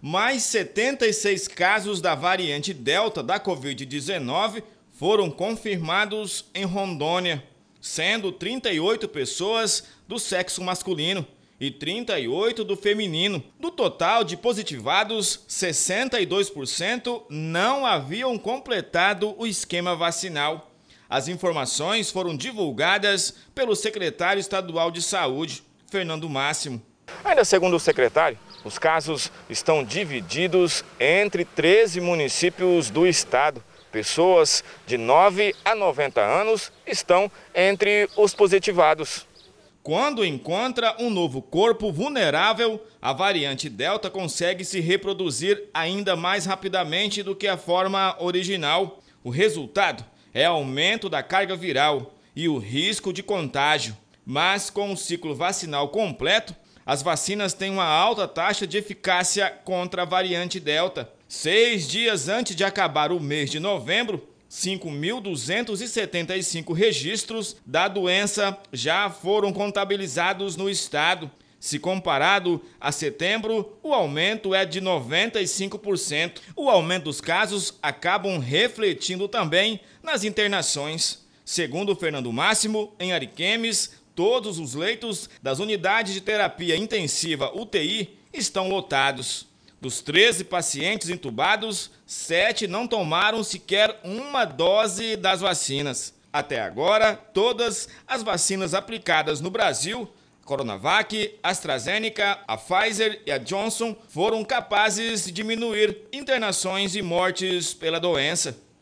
mais 76 casos da variante Delta da Covid-19 foram confirmados em Rondônia, sendo 38 pessoas do sexo masculino e 38 do feminino. Do total de positivados, 62% não haviam completado o esquema vacinal. As informações foram divulgadas pelo secretário estadual de Saúde, Fernando Máximo. Ainda segundo o secretário, os casos estão divididos entre 13 municípios do estado. Pessoas de 9 a 90 anos estão entre os positivados. Quando encontra um novo corpo vulnerável, a variante Delta consegue se reproduzir ainda mais rapidamente do que a forma original. O resultado é aumento da carga viral e o risco de contágio. Mas com o ciclo vacinal completo, as vacinas têm uma alta taxa de eficácia contra a variante Delta. 6 dias antes de acabar o mês de novembro, 5.275 registros da doença já foram contabilizados no estado. Se comparado a setembro, o aumento é de 95%. O aumento dos casos acabam refletindo também nas internações. Segundo Fernando Máximo, em Ariquemes, todos os leitos das unidades de terapia intensiva UTI estão lotados. Dos 13 pacientes intubados, 7 não tomaram sequer uma dose das vacinas. Até agora, todas as vacinas aplicadas no Brasil, a Coronavac, a AstraZeneca, a Pfizer e a Johnson, foram capazes de diminuir internações e mortes pela doença.